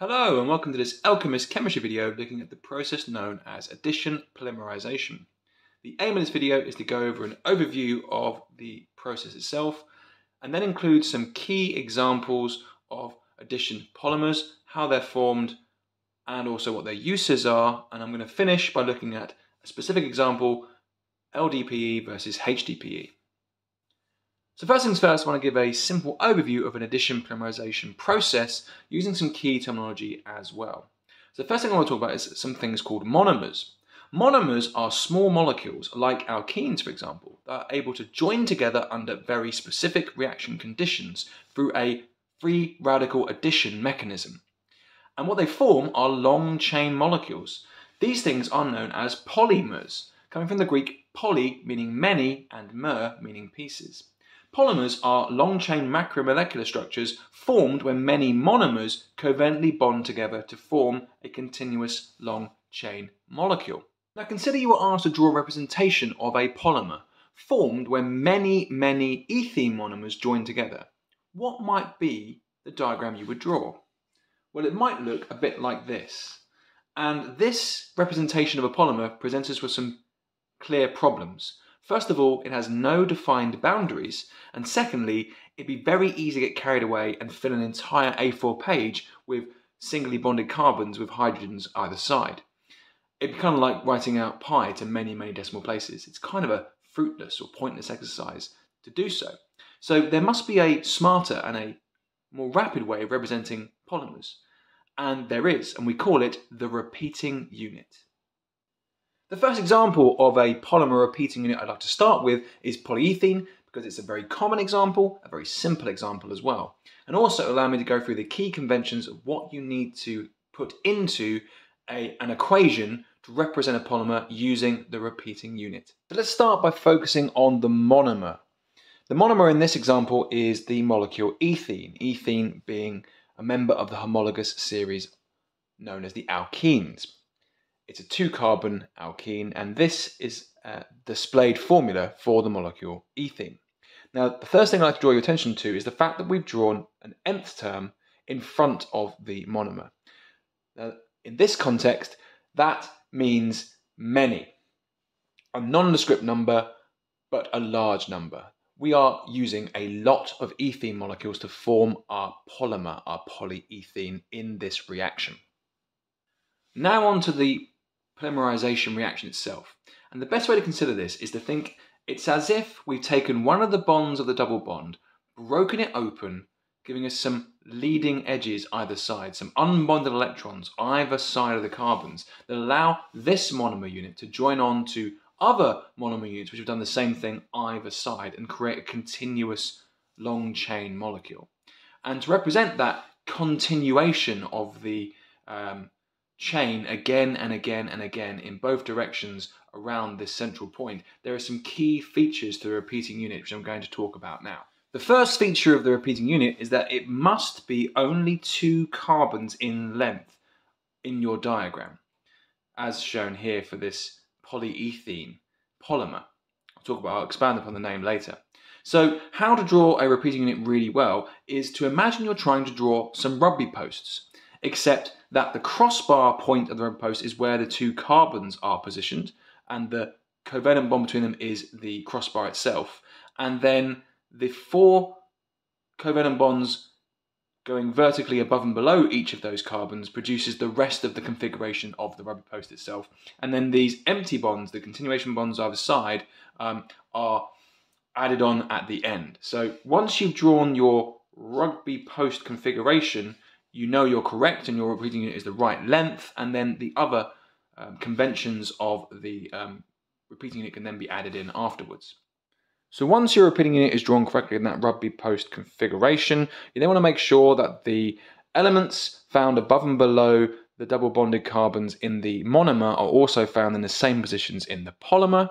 Hello and welcome to this Alchemist Chemistry video looking at the process known as addition polymerization. The aim of this video is to go over an overview of the process itself and then include some key examples of addition polymers, how they're formed and also what their uses are, and I'm going to finish by looking at a specific example, LDPE versus HDPE. So first things first, I want to give a simple overview of an addition polymerization process using some key terminology as well. So the first thing I want to talk about is some things called monomers. Monomers are small molecules, like alkenes for example, that are able to join together under very specific reaction conditions through a free radical addition mechanism. And what they form are long chain molecules. These things are known as polymers, coming from the Greek poly meaning many and mer meaning pieces. Polymers are long-chain macromolecular structures formed when many monomers covalently bond together to form a continuous long-chain molecule. Now consider you are asked to draw a representation of a polymer formed when many ethene monomers join together. What might be the diagram you would draw? Well, it might look a bit like this. And this representation of a polymer presents us with some clear problems. First of all, it has no defined boundaries, and secondly, it'd be very easy to get carried away and fill an entire A4 page with singly bonded carbons with hydrogens either side. It'd be kind of like writing out pi to many decimal places. It's kind of a fruitless or pointless exercise to do so. So there must be a smarter and a more rapid way of representing polymers. And there is, and we call it the repeating unit. The first example of a polymer repeating unit I'd like to start with is polyethene, because it's a very common example, a very simple example as well. And also allow me to go through the key conventions of what you need to put into an equation to represent a polymer using the repeating unit. So let's start by focusing on the monomer. The monomer in this example is the molecule ethene, ethene being a member of the homologous series known as the alkenes. It's a two-carbon alkene, and this is a displayed formula for the molecule ethene. Now, the first thing I'd like to draw your attention to is the fact that we've drawn an nth term in front of the monomer. Now, in this context, that means many, a nondescript number, but a large number. We are using a lot of ethene molecules to form our polymer, our polyethene, in this reaction. Now onto the polymerization reaction itself. And the best way to consider this is to think it's as if we've taken one of the bonds of the double bond, broken it open, giving us some leading edges either side, some unbonded electrons either side of the carbons that allow this monomer unit to join on to other monomer units which have done the same thing either side and create a continuous long chain molecule. And to represent that continuation of the chain again and again and again in both directions around this central point, there are some key features to the repeating unit which I'm going to talk about now. The first feature of the repeating unit is that it must be only two carbons in length in your diagram, as shown here for this polyethene polymer. I'll expand upon the name later. So how to draw a repeating unit really well is to imagine you're trying to draw some rugby posts, except that the crossbar point of the rugby post is where the two carbons are positioned, and the covalent bond between them is the crossbar itself. And then the four covalent bonds going vertically above and below each of those carbons produces the rest of the configuration of the rugby post itself. And then these empty bonds, the continuation bonds either side, are added on at the end. So once you've drawn your rugby post configuration, you know you're correct and your repeating unit is the right length, and then the other conventions of the repeating unit can then be added in afterwards. So once your repeating unit is drawn correctly in that rugby post configuration, you then want to make sure that the elements found above and below the double bonded carbons in the monomer are also found in the same positions in the polymer.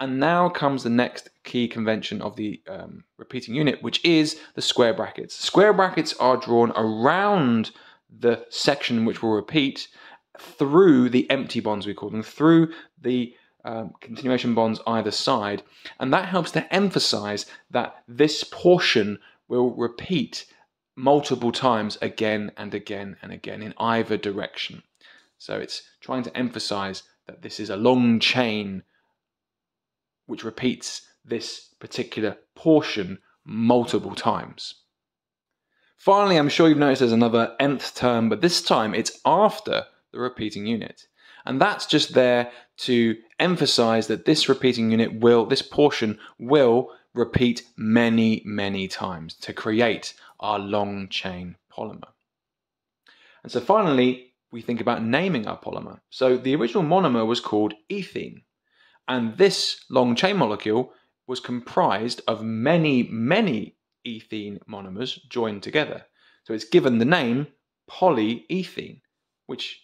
And now comes the next key convention of the repeating unit, whiwhich is the square brackets. Square brackets are drawn around the section which will repeat through the empty bonds, we call them, through the continuation bonds either side. And that helps to emphasize that this portion will repeat multiple times again and again and again in either direction. So it's trying to emphasize that this is a long chain which repeats this particular portion multiple times. Finally, I'm sure you've noticed there's another nth term, but this time it's after the repeating unit. And that's just there to emphasize that this repeating unit will, this portion will repeat many, many times to create our long chain polymer. And so finally, we think about naming our polymer. So the original monomer was called ethene, and this long chain molecule was comprised of many, many ethene monomers joined together. So it's given the name polyethene, which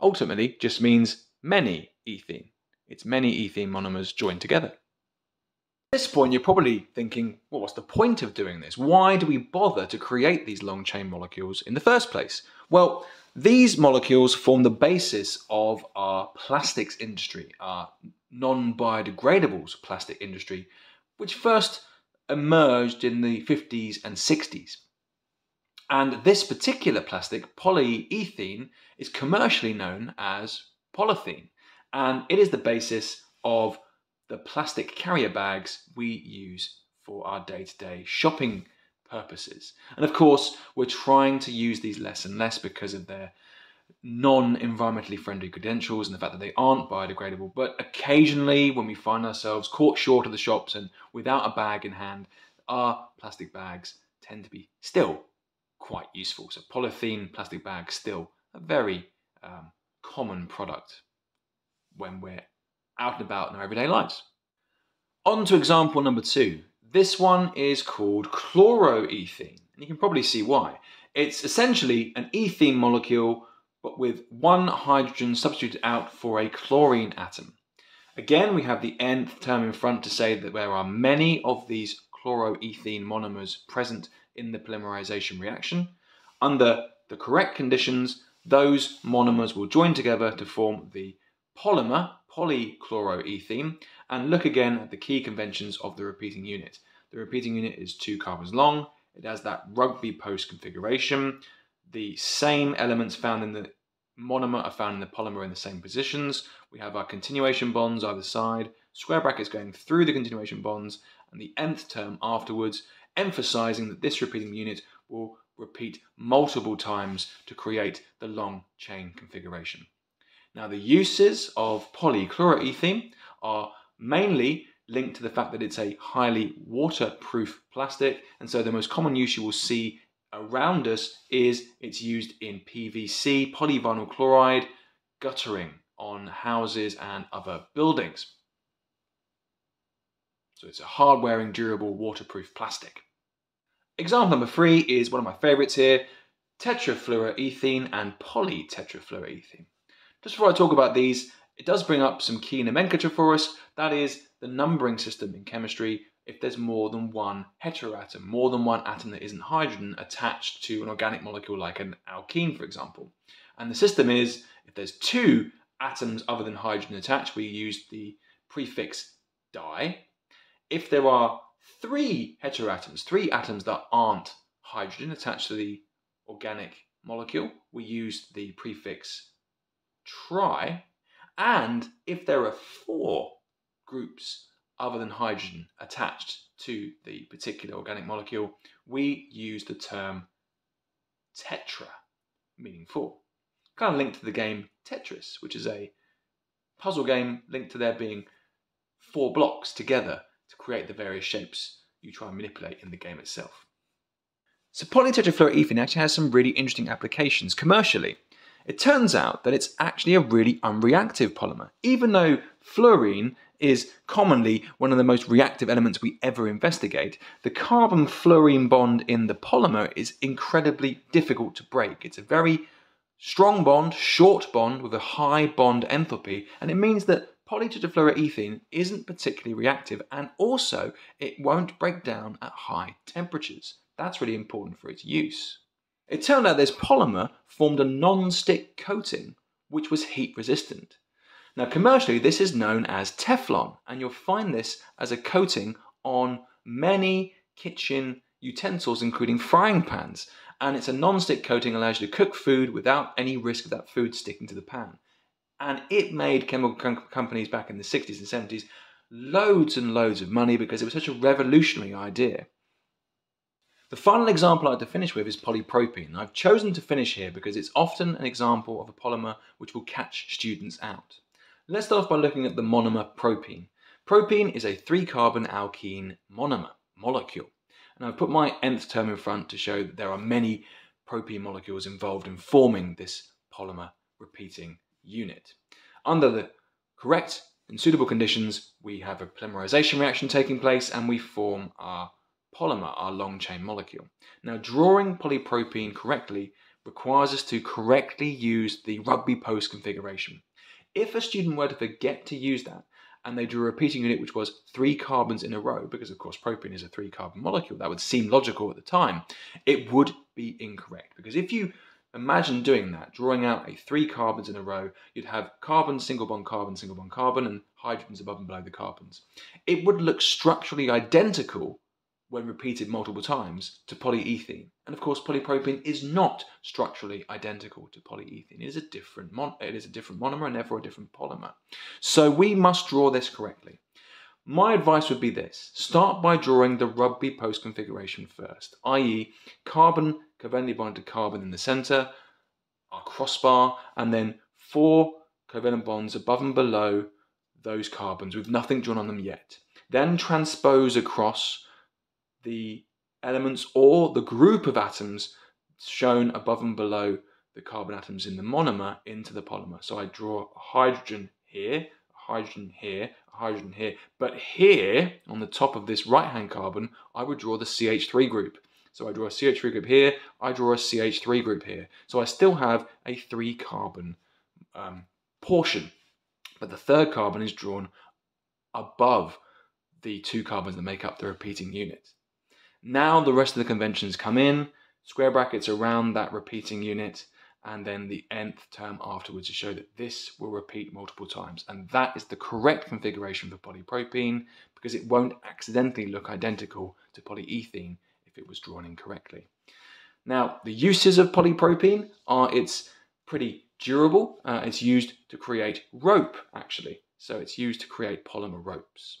ultimately just means many ethene. It's many ethene monomers joined together. At this point, you're probably thinking, well, what's the point of doing this? Why do we bother to create these long chain molecules in the first place? Well, these molecules form the basis of our plastics industry, our non-biodegradables plastic industry, which first emerged in the 50s and 60s. And this particular plastic, polyethene, is commercially known as polythene, and it is the basis of the plastic carrier bags we use for our day-to-day shopping purposes. And of course, we're trying to use these less and less because of their non-environmentally friendly credentials and the fact that they aren't biodegradable. But occasionally, when we find ourselves caught short of the shops and without a bag in hand, our plastic bags tend to be still quite useful. So polythene plastic bags, still a very common product when we're out and about in our everyday lives. On to example number 2. This one is called chloroethene, and you can probably see why. It's essentially an ethene molecule, but with one hydrogen substituted out for a chlorine atom. Again, we have the nth term in front to say that there are many of these chloroethene monomers present in the polymerization reaction. Under the correct conditions, those monomers will join together to form the polymer, polychloroethene, and look again at the key conventions of the repeating unit. The repeating unit is 2 carbons long, it has that rugby post configuration, the same elements found in the monomer are found in the polymer in the same positions, we have our continuation bonds either side, square brackets going through the continuation bonds, and the nth term afterwards, emphasizing that this repeating unit will repeat multiple times to create the long chain configuration. Now, the uses of polychloroethene are mainly linked to the fact that it's a highly waterproof plastic, and so the most common use you will see around us is it's used in PVC, polyvinyl chloride, guttering on houses and other buildings. So it's a hard-wearing, durable, waterproof plastic. Example number 3 is one of my favorites here, tetrafluoroethene and polytetrafluoroethene. Just before I talk about these, it does bring up some key nomenclature for us, that is the numbering system in chemistry if there's more than one heteroatom, more than one atom that isn't hydrogen attached to an organic molecule like an alkene, for example. And the system is, if there's 2 atoms other than hydrogen attached, we use the prefix di. If there are 3 heteroatoms, 3 atoms that aren't hydrogen attached to the organic molecule, we use the prefix tri. And if there are 4 groups other than hydrogen attached to the particular organic molecule, we use the term tetra, meaning 4. Kind of linked to the game Tetris, which is a puzzle game linked to there being 4 blocks together to create the various shapes you try and manipulate in the game itself. So polytetrafluoroethene actually has some really interesting applications commercially. It turns out that it's actually a really unreactive polymer, even though fluorine is commonly one of the most reactive elements we ever investigate. The carbon-fluorine bond in the polymer is incredibly difficult to break. It's a very strong bond, short bond with a high bond enthalpy, and it means that polytetrafluoroethene isn't particularly reactive, and also it won't break down at high temperatures. That's really important for its use. It turned out this polymer formed a non-stick coating which was heat resistant. Now commercially this is known as Teflon, and you'll find this as a coating on many kitchen utensils including frying pans, and it's a non-stick coating, allows you to cook food without any risk of that food sticking to the pan. And it made chemical companies back in the 60s and 70s loads and loads of money because it was such a revolutionary idea. The final example I had to finish with is polypropene. I've chosen to finish here because it's often an example of a polymer which will catch students out. Let's start off by looking at the monomer propene. Propene is a 3-carbon alkene monomer molecule. And I've put my nth term in front to show that there are many propene molecules involved in forming this polymer repeating unit. Under the correct and suitable conditions, we have a polymerization reaction taking place and we form our polymer, our long chain molecule. Now, drawing polypropene correctly requires us to correctly use the rugby post configuration. If a student were to forget to use that and they drew a repeating unit which was 3 carbons in a row, because of course propene is a 3-carbon molecule, that would seem logical at the time, it would be incorrect. Because if you imagine doing that, drawing out a 3 carbons in a row, you'd have carbon, single bond carbon, single bond carbon, and hydrogens above and below the carbons. It would look structurally identical when repeated multiple times to polyethene. And of course, polypropene is not structurally identical to polyethene. It is a different monomer and therefore a different polymer. So we must draw this correctly. My advice would be this: start by drawing the rugby post configuration first, i.e. carbon covalently bonded to carbon in the center, our crossbar, and then 4 covalent bonds above and below those carbons with nothing drawn on them yet. Then transpose across the elements or the group of atoms shown above and below the carbon atoms in the monomer into the polymer. So I draw a hydrogen here, a hydrogen here, a hydrogen here, but here on the top of this right-hand carbon, I would draw the CH3 group. So I draw a CH3 group here, I draw a CH3 group here. So I still have a 3-carbon portion, but the 3rd carbon is drawn above the 2 carbons that make up the repeating unit. Now the rest of the conventions come in, square brackets around that repeating unit, and then the nth term afterwards to show that this will repeat multiple times. And that is the correct configuration for polypropene because it won't accidentally look identical to polyethene if it was drawn incorrectly. Now, the uses of polypropene are it's pretty durable. It's used to create rope, actually. So it's used to create polymer ropes.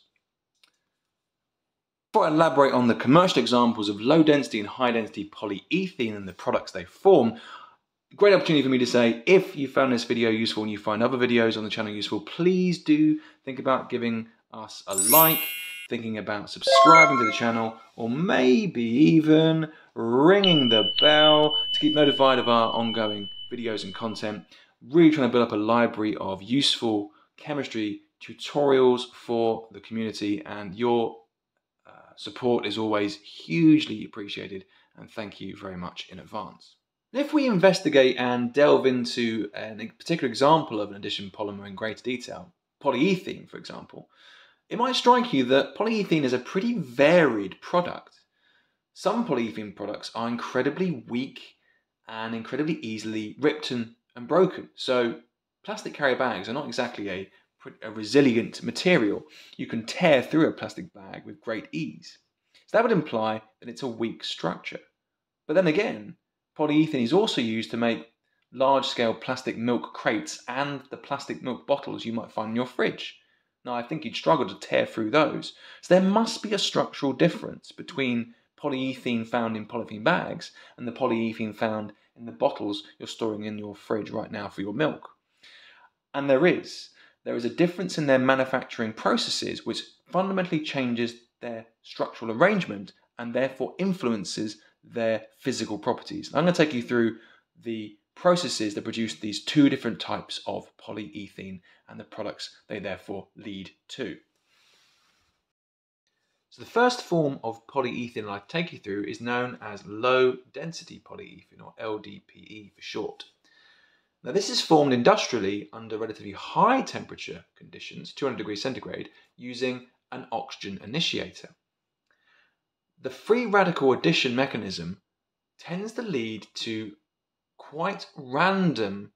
Before I elaborate on the commercial examples of low-density and high-density polyethene and the products they form, great opportunity for me to say, if you found this video useful and you find other videos on the channel useful, please do think about giving us a like, thinking about subscribing to the channel, or maybe even ringing the bell to keep notified of our ongoing videos and content. Really trying to build up a library of useful chemistry tutorials for the community, and your support is always hugely appreciated, and thank you very much in advance. And if we investigate and delve into a particular example of an addition polymer in greater detail, polyethene for example, it might strike you that polyethene is a pretty varied product. Some polyethene products are incredibly weak and incredibly easily ripped and broken. So plastic carrier bags are not exactly a resilient material. You can tear through a plastic bag with great ease. So that would imply that it's a weak structure. But then again, polyethene is also used to make large-scale plastic milk crates and the plastic milk bottles you might find in your fridge. Now, I think you'd struggle to tear through those. So there must be a structural difference between polyethene found in polyethene bags and the polyethene found in the bottles you're storing in your fridge right now for your milk. And there is. There is a difference in their manufacturing processes which fundamentally changes their structural arrangement and therefore influences their physical properties. And I'm going to take you through the processes that produce these two different types of polyethene and the products they therefore lead to. So the first form of polyethene I take you through is known as low density polyethene, or LDPE for short. Now, this is formed industrially under relatively high temperature conditions, 200 degrees centigrade, using an oxygen initiator. The free radical addition mechanism tends to lead to quite random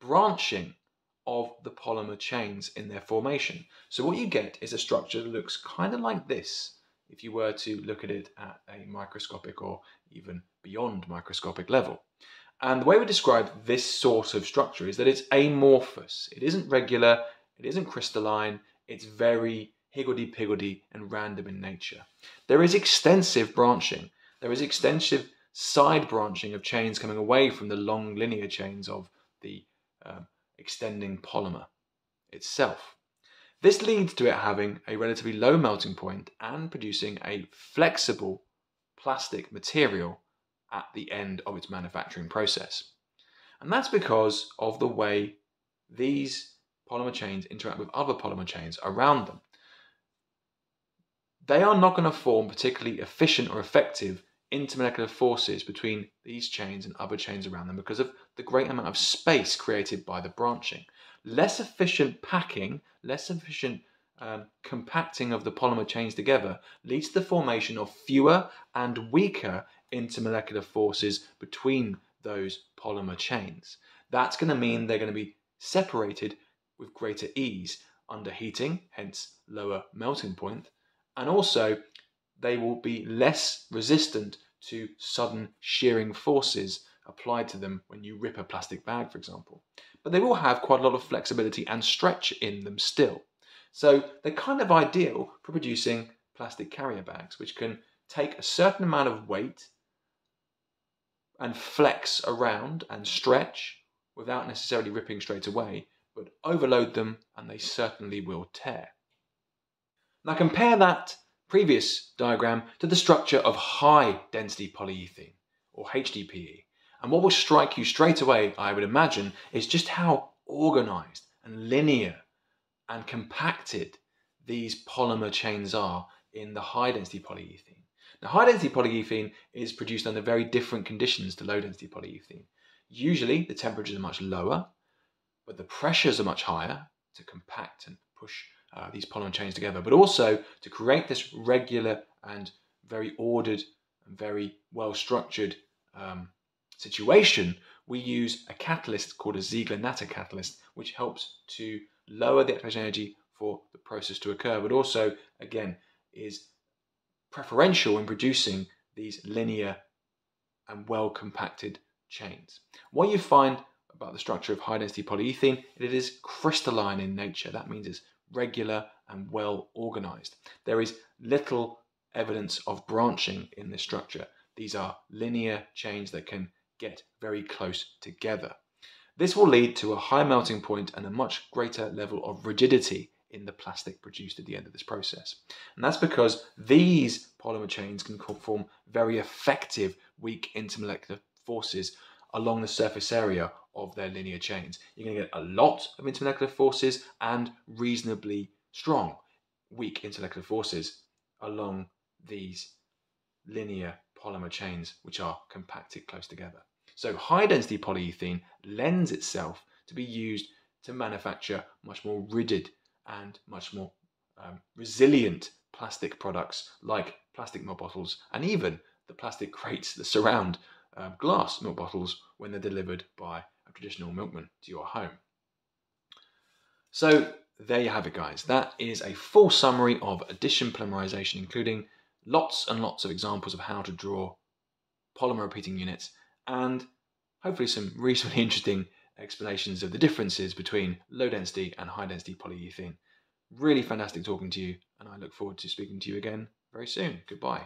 branching of the polymer chains in their formation. So what you get is a structure that looks kind of like this if you were to look at it at a microscopic or even beyond microscopic level. And the way we describe this sort of structure is that it's amorphous. It isn't regular, it isn't crystalline, it's very higgledy-piggledy and random in nature. There is extensive branching. There is extensive side branching of chains coming away from the long linear chains of the extending polymer itself. This leads to it having a relatively low melting point and producing a flexible plastic material at the end of its manufacturing process. And that's because of the way these polymer chains interact with other polymer chains around them. They are not going to form particularly efficient or effective intermolecular forces between these chains and other chains around them because of the great amount of space created by the branching. Less efficient packing, less efficient compacting of the polymer chains together leads to the formation of fewer and weaker intermolecular forces between those polymer chains. That's going to mean they're going to be separated with greater ease under heating, hence lower melting point, and also they will be less resistant to sudden shearing forces applied to them when you rip a plastic bag, for example. But they will have quite a lot of flexibility and stretch in them still. So they're kind of ideal for producing plastic carrier bags, which can take a certain amount of weight and flex around and stretch without necessarily ripping straight away, but overload them and they certainly will tear. Now compare that previous diagram to the structure of high density polyethene, or HDPE. And what will strike you straight away, I would imagine, is just how organized and linear and compacted these polymer chains are in the high density polyethene. Now, high density polyethene is produced under very different conditions to low density polyethene. Usually the temperatures are much lower, but the pressures are much higher to compact and push these polymer chains together, but also to create this regular and very ordered and very well-structured situation, we use a catalyst called a Ziegler-Natta catalyst, which helps to lower the activation energy for the process to occur, but also, again, is preferential in producing these linear and well-compacted chains. What you find about the structure of high-density polyethene, it is crystalline in nature. That means it's regular and well-organized. There is little evidence of branching in this structure. These are linear chains that can get very close together. This will lead to a high melting point and a much greater level of rigidity in the plastic produced at the end of this process. And that's because these polymer chains can form very effective weak intermolecular forces along the surface area of their linear chains. You're going to get a lot of intermolecular forces and reasonably strong weak intermolecular forces along these linear polymer chains, which are compacted close together. So high density polyethene lends itself to be used to manufacture much more rigid and much more resilient plastic products like plastic milk bottles and even the plastic crates that surround glass milk bottles when they're delivered by a traditional milkman to your home. So there you have it, guys. That is a full summary of addition polymerization, including lots and lots of examples of how to draw polymer repeating units and hopefully some reasonably interesting explanations of the differences between low density and high density polyethene. Really fantastic talking to you, and I look forward to speaking to you again very soon. Goodbye.